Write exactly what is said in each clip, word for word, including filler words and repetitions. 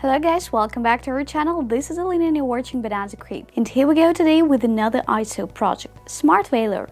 Hello guys, welcome back to our channel. This is Alina and you're watching Bonanza Kreep. And here we go today with another I C O project, Smart Valor.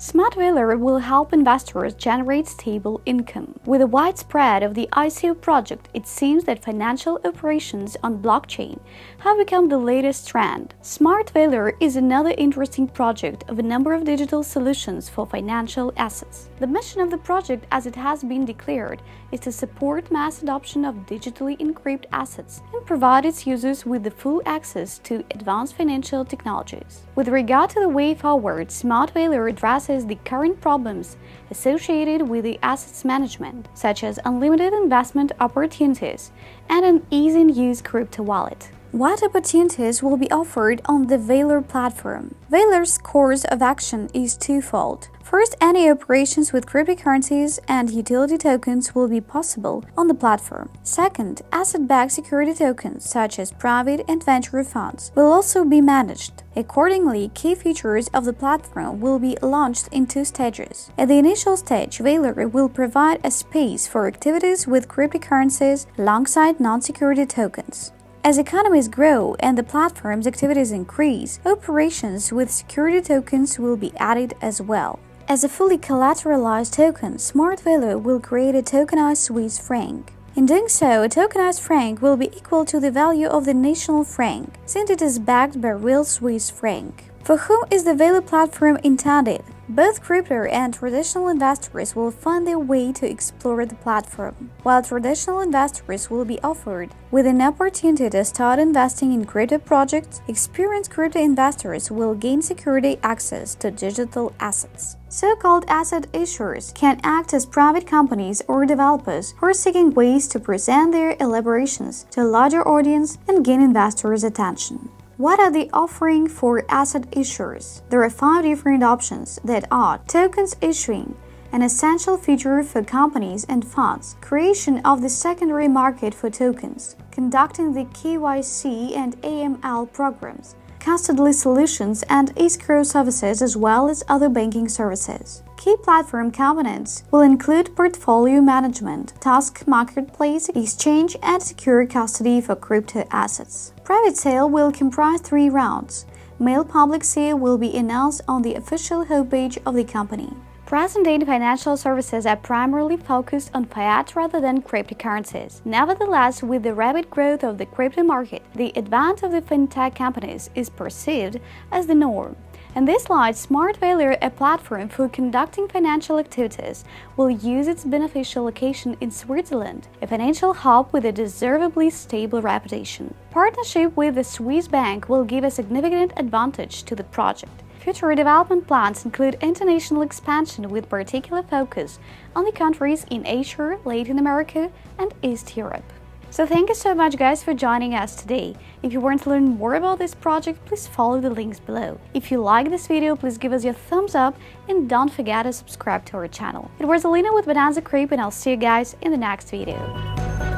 Smart Valor will help investors generate stable income. With the widespread of the I C O project, it seems that financial operations on blockchain have become the latest trend. Smart Valor is another interesting project of a number of digital solutions for financial assets. The mission of the project, as it has been declared, is to support mass adoption of digitally encrypted assets and provide its users with the full access to advanced financial technologies. With regard to the way forward, Smart Valor addresses the current problems associated with the assets management, such as unlimited investment opportunities and an easy-in-use crypto wallet. What opportunities will be offered on the VALOR platform? VALOR's course of action is twofold. First, any operations with cryptocurrencies and utility tokens will be possible on the platform. Second, asset-backed security tokens, such as private and venture funds, will also be managed. Accordingly, key features of the platform will be launched in two stages. At the initial stage, VALOR will provide a space for activities with cryptocurrencies alongside non-security tokens. As economies grow and the platform's activities increase, operations with security tokens will be added as well. As a fully collateralized token, Smart Valor will create a tokenized Swiss franc. In doing so, a tokenized franc will be equal to the value of the national franc, since it is backed by real Swiss franc. For whom is the VALOR platform intended? Both crypto and traditional investors will find their way to explore the platform, while traditional investors will be offered with an opportunity to start investing in crypto projects. Experienced crypto investors will gain security access to digital assets. So-called asset issuers can act as private companies or developers who are seeking ways to present their elaborations to a larger audience and gain investors' attention. What are the offering for asset issuers? There are five different options that are tokens issuing, an essential feature for companies and funds, creation of the secondary market for tokens, conducting the K Y C and A M L programs, custody solutions and escrow services as well as other banking services. Key platform components will include portfolio management, task marketplace, exchange, and secure custody for crypto assets. Private sale will comprise three rounds. Mail public sale will be announced on the official homepage of the company. Present-day financial services are primarily focused on fiat rather than cryptocurrencies. Nevertheless, with the rapid growth of the crypto market, the advance of the FinTech companies is perceived as the norm. In this light, Smart Valor, a platform for conducting financial activities, will use its beneficial location in Switzerland, a financial hub with a deservedly stable reputation. Partnership with the Swiss bank will give a significant advantage to the project. Future development plans include international expansion with particular focus on the countries in Asia, Latin America, and East Europe. So thank you so much guys for joining us today. If you want to learn more about this project, please follow the links below. If you like this video, please give us your thumbs up and don't forget to subscribe to our channel. It was Alina with Bonanza Kreep and I'll see you guys in the next video.